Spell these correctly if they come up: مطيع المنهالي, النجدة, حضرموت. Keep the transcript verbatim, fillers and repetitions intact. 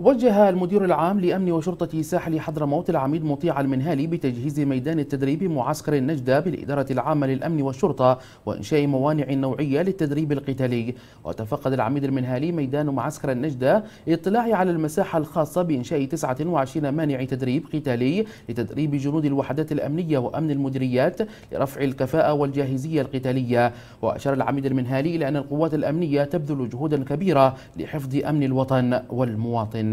وجه المدير العام لأمن وشرطة ساحل حضرموت العميد مطيع المنهالي بتجهيز ميدان التدريب معسكر النجدة بالإدارة العامة للأمن والشرطة وإنشاء موانع نوعية للتدريب القتالي. وتفقد العميد المنهالي ميدان معسكر النجدة للإطلاع على المساحة الخاصة بإنشاء تسعة وعشرين مانع تدريب قتالي لتدريب جنود الوحدات الأمنية وأمن المديريات لرفع الكفاءة والجاهزية القتالية. وأشار العميد المنهالي إلى أن القوات الأمنية تبذل جهودا كبيرة لحفظ أمن الوطن والمواطن.